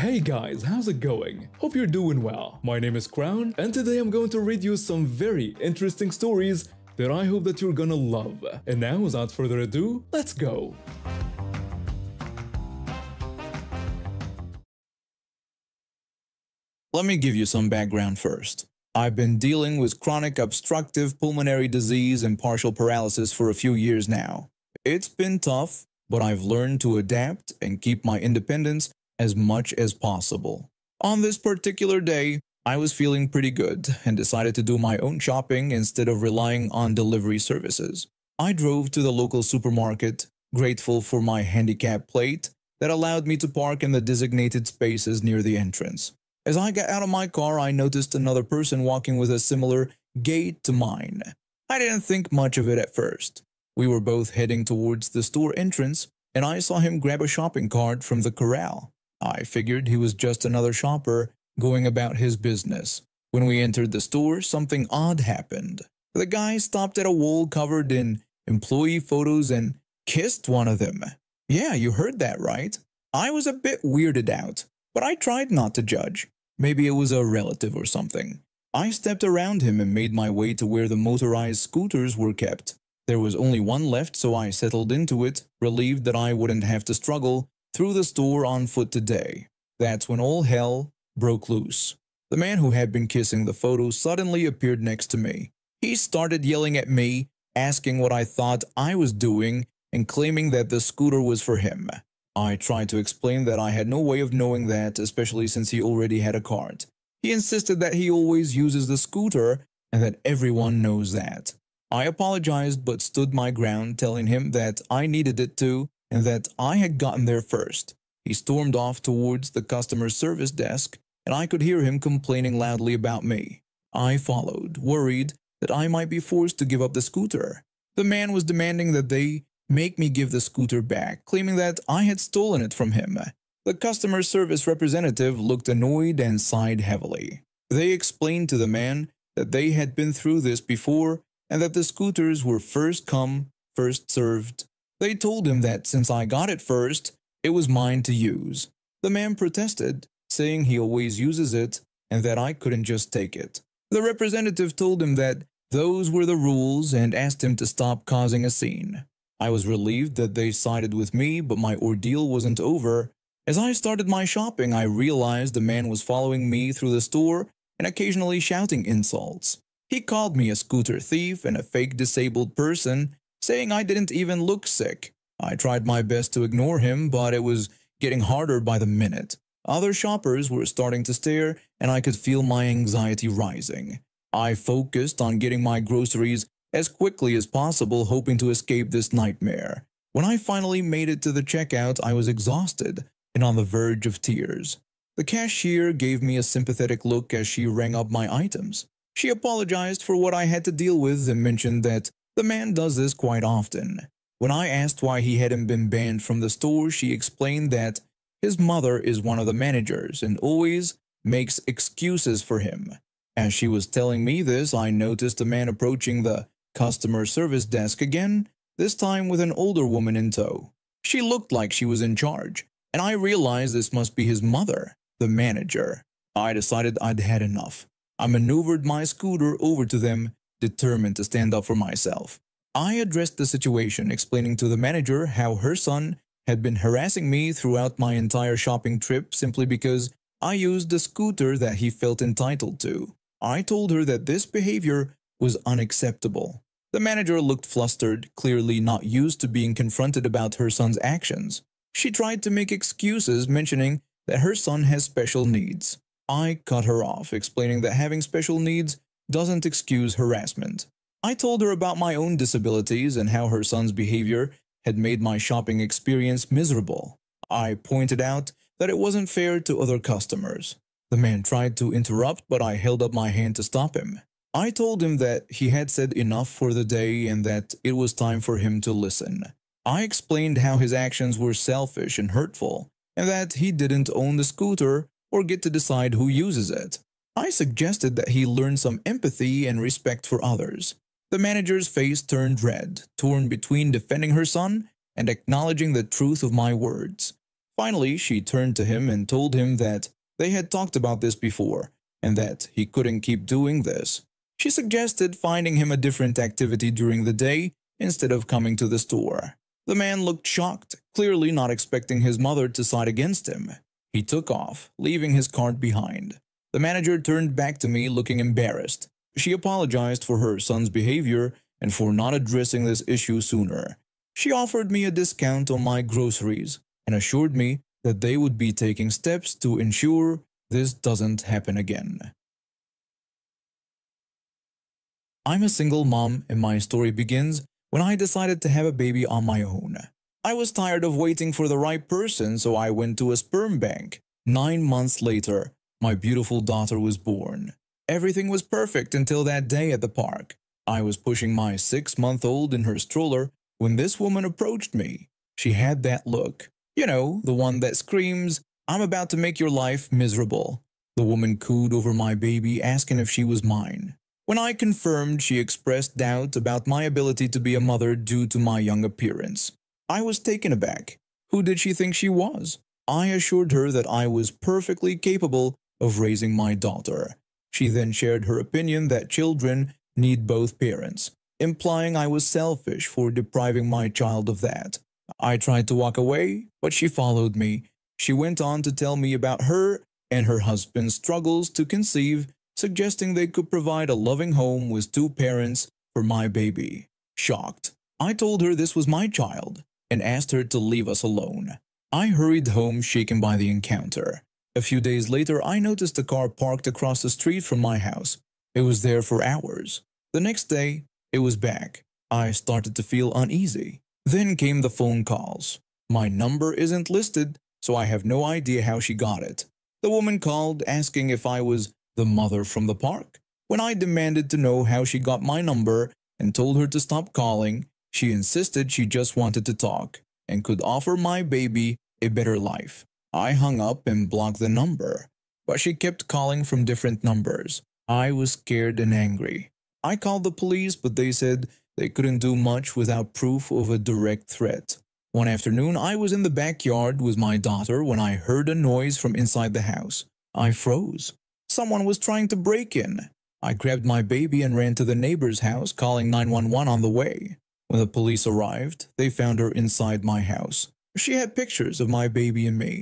Hey guys, how's it going? Hope you're doing well. My name is Crown, and today I'm going to read you some very interesting stories that I hope that you're gonna love. And now, without further ado, let's go! Let me give you some background first. I've been dealing with chronic obstructive pulmonary disease and partial paralysis for a few years now. It's been tough, but I've learned to adapt and keep my independence as much as possible. On this particular day, I was feeling pretty good and decided to do my own shopping instead of relying on delivery services. I drove to the local supermarket, grateful for my handicap plate that allowed me to park in the designated spaces near the entrance. As I got out of my car, I noticed another person walking with a similar gait to mine. I didn't think much of it at first. We were both heading towards the store entrance, and I saw him grab a shopping cart from the corral. I figured he was just another shopper going about his business. When we entered the store, something odd happened. The guy stopped at a wall covered in employee photos and kissed one of them. Yeah, you heard that right. I was a bit weirded out, but I tried not to judge. Maybe it was a relative or something. I stepped around him and made my way to where the motorized scooters were kept. There was only one left, so I settled into it, relieved that I wouldn't have to struggle through the store on foot today. That's when all hell broke loose. The man who had been kissing the photo suddenly appeared next to me. He started yelling at me, asking what I thought I was doing, and claiming that the scooter was for him. I tried to explain that I had no way of knowing that, especially since he already had a cart. He insisted that he always uses the scooter and that everyone knows that. I apologized but stood my ground, telling him that I needed it too, and that I had gotten there first. He stormed off towards the customer service desk, and I could hear him complaining loudly about me. I followed, worried that I might be forced to give up the scooter. The man was demanding that they make me give the scooter back, claiming that I had stolen it from him. The customer service representative looked annoyed and sighed heavily. They explained to the man that they had been through this before and that the scooters were first come, first served. They told him that since I got it first, it was mine to use. The man protested, saying he always uses it and that I couldn't just take it. The representative told him that those were the rules and asked him to stop causing a scene. I was relieved that they sided with me, but my ordeal wasn't over. As I started my shopping, I realized the man was following me through the store and occasionally shouting insults. He called me a scooter thief and a fake disabled person, saying I didn't even look sick. I tried my best to ignore him, but it was getting harder by the minute. Other shoppers were starting to stare, and I could feel my anxiety rising. I focused on getting my groceries as quickly as possible, hoping to escape this nightmare. When I finally made it to the checkout, I was exhausted and on the verge of tears. The cashier gave me a sympathetic look as she rang up my items. She apologized for what I had to deal with and mentioned that the man does this quite often. When I asked why he hadn't been banned from the store, she explained that his mother is one of the managers and always makes excuses for him. As she was telling me this, I noticed a man approaching the customer service desk again, this time with an older woman in tow. She looked like she was in charge, and I realized this must be his mother, the manager. I decided I'd had enough. I maneuvered my scooter over to them, determined to stand up for myself. I addressed the situation, explaining to the manager how her son had been harassing me throughout my entire shopping trip simply because I used the scooter that he felt entitled to. I told her that this behavior was unacceptable. The manager looked flustered, clearly not used to being confronted about her son's actions. She tried to make excuses, mentioning that her son has special needs. I cut her off, explaining that having special needs doesn't excuse harassment. I told her about my own disabilities and how her son's behavior had made my shopping experience miserable. I pointed out that it wasn't fair to other customers. The man tried to interrupt, but I held up my hand to stop him. I told him that he had said enough for the day and that it was time for him to listen. I explained how his actions were selfish and hurtful, and that he didn't own the scooter or get to decide who uses it. I suggested that he learn some empathy and respect for others. The manager's face turned red, torn between defending her son and acknowledging the truth of my words. Finally, she turned to him and told him that they had talked about this before and that he couldn't keep doing this. She suggested finding him a different activity during the day instead of coming to the store. The man looked shocked, clearly not expecting his mother to side against him. He took off, leaving his cart behind. The manager turned back to me looking embarrassed. She apologized for her son's behavior and for not addressing this issue sooner. She offered me a discount on my groceries and assured me that they would be taking steps to ensure this doesn't happen again. I'm a single mom, and my story begins when I decided to have a baby on my own. I was tired of waiting for the right person, so I went to a sperm bank. 9 months later, my beautiful daughter was born. Everything was perfect until that day at the park. I was pushing my 6-month-old in her stroller when this woman approached me. She had that look. You know, the one that screams, "I'm about to make your life miserable." The woman cooed over my baby, asking if she was mine. When I confirmed, she expressed doubt about my ability to be a mother due to my young appearance. I was taken aback. Who did she think she was? I assured her that I was perfectly capable of raising my daughter. She then shared her opinion that children need both parents, implying I was selfish for depriving my child of that. I tried to walk away, but she followed me. She went on to tell me about her and her husband's struggles to conceive, suggesting they could provide a loving home with 2 parents for my baby. Shocked, I told her this was my child and asked her to leave us alone. I hurried home, shaken by the encounter. A few days later, I noticed a car parked across the street from my house. It was there for hours. The next day, it was back. I started to feel uneasy. Then came the phone calls. My number isn't listed, so I have no idea how she got it. The woman called, asking if I was the mother from the park. When I demanded to know how she got my number and told her to stop calling, she insisted she just wanted to talk and could offer my baby a better life. I hung up and blocked the number, but she kept calling from different numbers. I was scared and angry. I called the police, but they said they couldn't do much without proof of a direct threat. One afternoon, I was in the backyard with my daughter when I heard a noise from inside the house. I froze. Someone was trying to break in. I grabbed my baby and ran to the neighbor's house, calling 911 on the way. When the police arrived, they found her inside my house. She had pictures of my baby and me.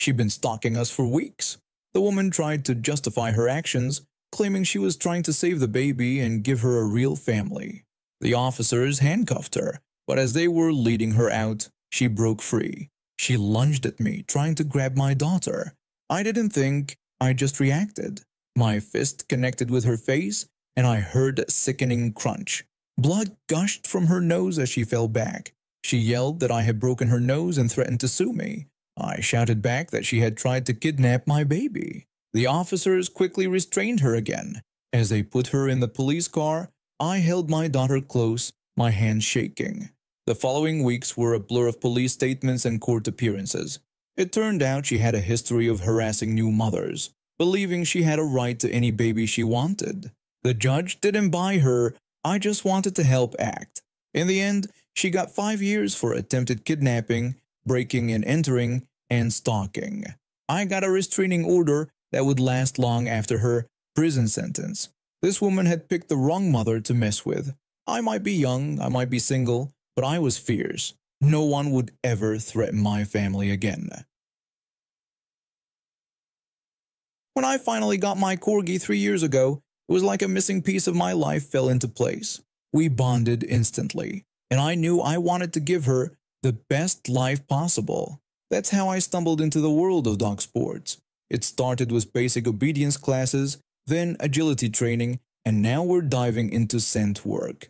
She'd been stalking us for weeks. The woman tried to justify her actions, claiming she was trying to save the baby and give her a real family. The officers handcuffed her, but as they were leading her out, she broke free. She lunged at me, trying to grab my daughter. I didn't think, I just reacted. My fist connected with her face, and I heard a sickening crunch. Blood gushed from her nose as she fell back. She yelled that I had broken her nose and threatened to sue me. I shouted back that she had tried to kidnap my baby. The officers quickly restrained her again. As they put her in the police car, I held my daughter close, my hands shaking. The following weeks were a blur of police statements and court appearances. It turned out she had a history of harassing new mothers, believing she had a right to any baby she wanted. The judge didn't buy her "I just wanted to help" act. In the end, she got 5 years for attempted kidnapping, breaking and entering, and stalking. I got a restraining order that would last long after her prison sentence. This woman had picked the wrong mother to mess with. I might be young, I might be single, but I was fierce. No one would ever threaten my family again. When I finally got my corgi 3 years ago, it was like a missing piece of my life fell into place. We bonded instantly, and I knew I wanted to give her the best life possible. That's how I stumbled into the world of dog sports. It started with basic obedience classes, then agility training, and now we're diving into scent work.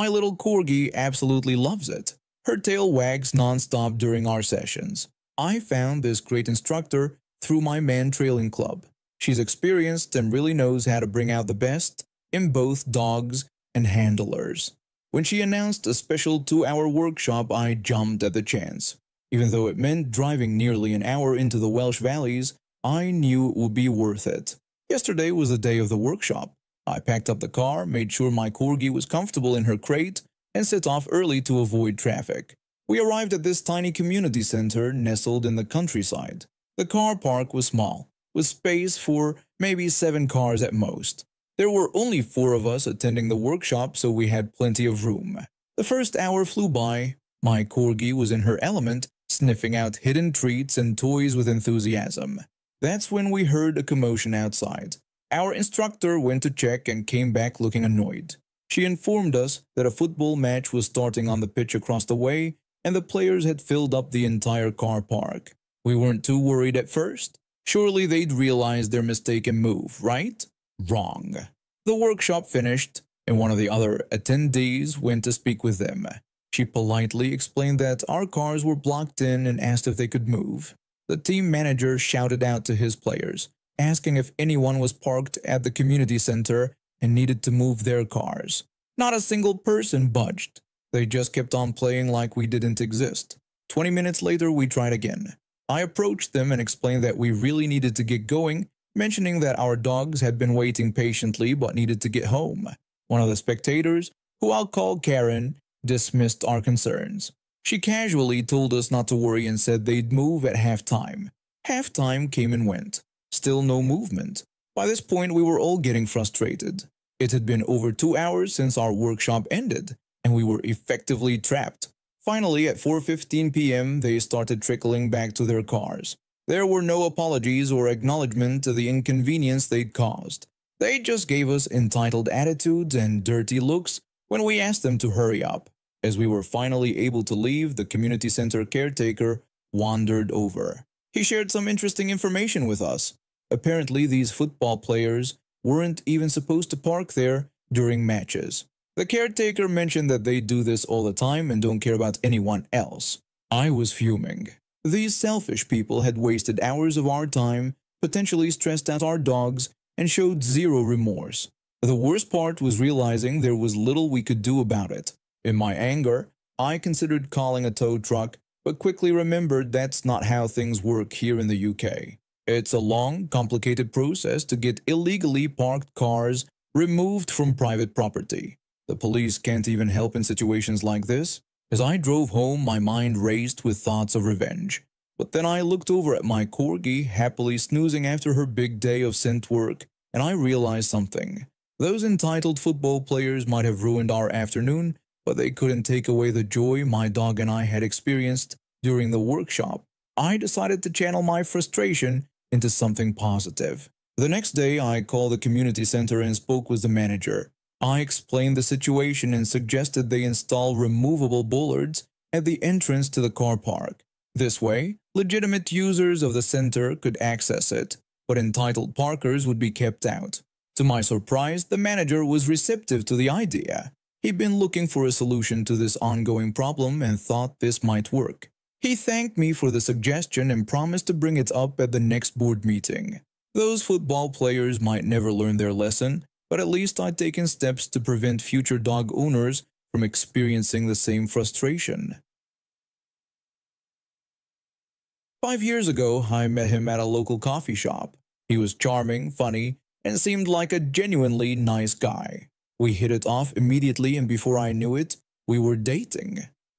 My little corgi absolutely loves it. Her tail wags non-stop during our sessions. I found this great instructor through my man trailing club. She's experienced and really knows how to bring out the best in both dogs and handlers. When she announced a special 2-hour workshop, I jumped at the chance. Even though it meant driving nearly an hour into the Welsh valleys, I knew it would be worth it. Yesterday was the day of the workshop. I packed up the car, made sure my corgi was comfortable in her crate, and set off early to avoid traffic. We arrived at this tiny community center nestled in the countryside. The car park was small, with space for maybe 7 cars at most. There were only 4 of us attending the workshop, so we had plenty of room. The first hour flew by. My corgi was in her element, sniffing out hidden treats and toys with enthusiasm. That's when we heard a commotion outside. Our instructor went to check and came back looking annoyed. She informed us that a football match was starting on the pitch across the way, and the players had filled up the entire car park. We weren't too worried at first. Surely they'd realize their mistake and move, right? Wrong. The workshop finished, and one of the other attendees went to speak with them. She politely explained that our cars were blocked in and asked if they could move. The team manager shouted out to his players, asking if anyone was parked at the community center and needed to move their cars. Not a single person budged. They just kept on playing like we didn't exist. 20 minutes later, we tried again. I approached them and explained that we really needed to get going, mentioning that our dogs had been waiting patiently but needed to get home. One of the spectators, who I'll call Karen, dismissed our concerns. She casually told us not to worry and said they'd move at halftime. Halftime came and went. Still no movement. By this point, we were all getting frustrated. It had been over 2 hours since our workshop ended, and we were effectively trapped. Finally, at 4:15 p.m., they started trickling back to their cars. There were no apologies or acknowledgement to the inconvenience they'd caused. They just gave us entitled attitudes and dirty looks when we asked them to hurry up. As we were finally able to leave, the community center caretaker wandered over. He shared some interesting information with us. Apparently, these football players weren't even supposed to park there during matches. The caretaker mentioned that they do this all the time and don't care about anyone else. I was fuming. These selfish people had wasted hours of our time, potentially stressed out our dogs, and showed zero remorse. The worst part was realizing there was little we could do about it. In my anger, I considered calling a tow truck, but quickly remembered that's not how things work here in the UK. It's a long, complicated process to get illegally parked cars removed from private property. The police can't even help in situations like this. As I drove home, my mind raced with thoughts of revenge. But then I looked over at my corgi, happily snoozing after her big day of scent work, and I realized something. Those entitled football players might have ruined our afternoon, but they couldn't take away the joy my dog and I had experienced during the workshop. I decided to channel my frustration into something positive. The next day, I called the community center and spoke with the manager. I explained the situation and suggested they install removable bollards at the entrance to the car park. This way, legitimate users of the center could access it, but entitled parkers would be kept out. To my surprise, the manager was receptive to the idea. He'd been looking for a solution to this ongoing problem and thought this might work. He thanked me for the suggestion and promised to bring it up at the next board meeting. Those football players might never learn their lesson, but at least I'd taken steps to prevent future dog owners from experiencing the same frustration. 5 years ago, I met him at a local coffee shop. He was charming, funny, and seemed like a genuinely nice guy. We hit it off immediately, and before I knew it, we were dating.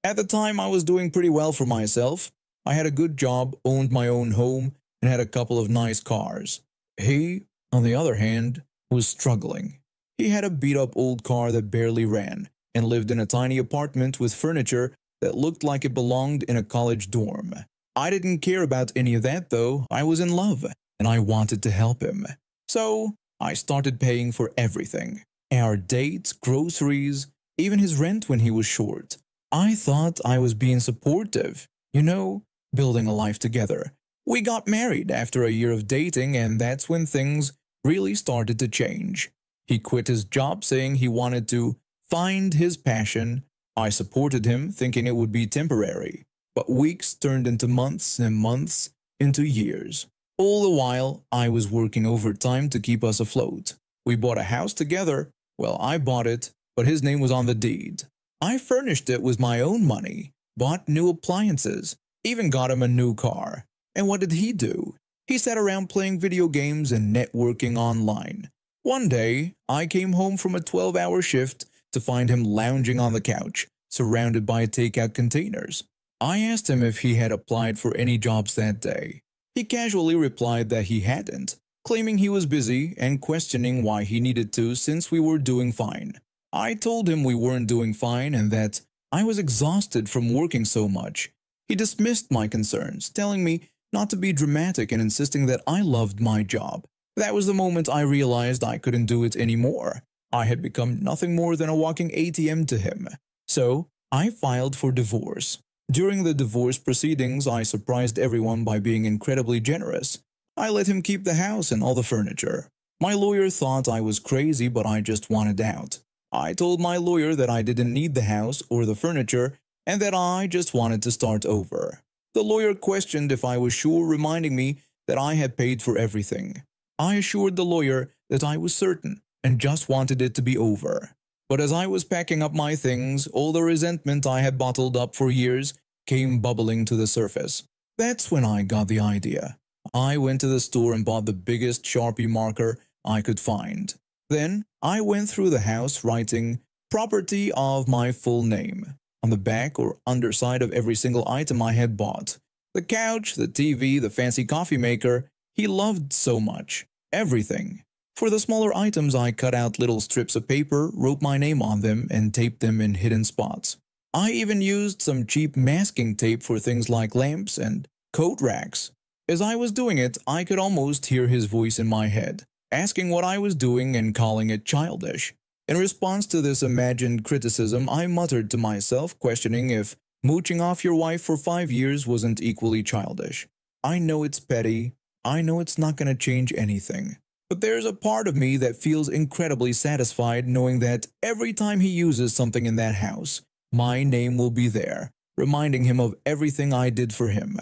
At the time, I was doing pretty well for myself. I had a good job, owned my own home, and had a couple of nice cars. He, on the other hand, was struggling. He had a beat-up old car that barely ran and lived in a tiny apartment with furniture that looked like it belonged in a college dorm. I didn't care about any of that, though. I was in love, and I wanted to help him. So I started paying for everything. Our dates, groceries, even his rent when he was short. I thought I was being supportive, you know, building a life together. We got married after a year of dating, and that's when things really started to change. He quit his job saying he wanted to find his passion. I supported him, thinking it would be temporary. But weeks turned into months and months into years. All the while, I was working overtime to keep us afloat. We bought a house together. Well, I bought it, but his name was on the deed. I furnished it with my own money, bought new appliances, even got him a new car. And what did he do? He sat around playing video games and networking online. One day, I came home from a 12-hour shift to find him lounging on the couch, surrounded by takeout containers. I asked him if he had applied for any jobs that day. He casually replied that he hadn't, claiming he was busy and questioning why he needed to since we were doing fine. I told him we weren't doing fine and that I was exhausted from working so much. He dismissed my concerns, telling me not to be dramatic and insisting that I loved my job. That was the moment I realized I couldn't do it anymore. I had become nothing more than a walking ATM to him. So, I filed for divorce. During the divorce proceedings, I surprised everyone by being incredibly generous. I let him keep the house and all the furniture. My lawyer thought I was crazy, but I just wanted out. I told my lawyer that I didn't need the house or the furniture and that I just wanted to start over. The lawyer questioned if I was sure, reminding me that I had paid for everything. I assured the lawyer that I was certain and just wanted it to be over. But as I was packing up my things, all the resentment I had bottled up for years came bubbling to the surface. That's when I got the idea. I went to the store and bought the biggest Sharpie marker I could find. Then, I went through the house writing, "Property of my full name," on the back or underside of every single item I had bought. The couch, the TV, the fancy coffee maker he loved so much. Everything. For the smaller items, I cut out little strips of paper, wrote my name on them, and taped them in hidden spots. I even used some cheap masking tape for things like lamps and coat racks. As I was doing it, I could almost hear his voice in my head, asking what I was doing and calling it childish. In response to this imagined criticism, I muttered to myself, questioning if mooching off your wife for 5 years wasn't equally childish. I know it's petty. I know it's not going to change anything. But there's a part of me that feels incredibly satisfied knowing that every time he uses something in that house, my name will be there, reminding him of everything I did for him.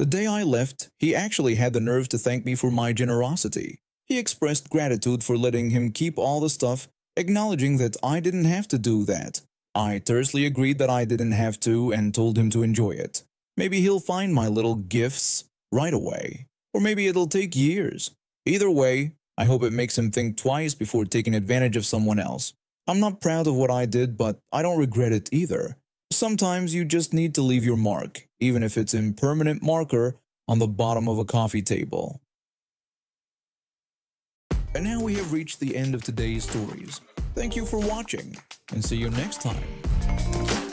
The day I left, he actually had the nerve to thank me for my generosity. He expressed gratitude for letting him keep all the stuff, acknowledging that I didn't have to do that. I tersely agreed that I didn't have to and told him to enjoy it. Maybe he'll find my little gifts right away, or maybe it'll take years. Either way, I hope it makes him think twice before taking advantage of someone else. I'm not proud of what I did, but I don't regret it either. Sometimes you just need to leave your mark, even if it's an impermanent marker on the bottom of a coffee table. And now we have reached the end of today's stories. Thank you for watching, and see you next time.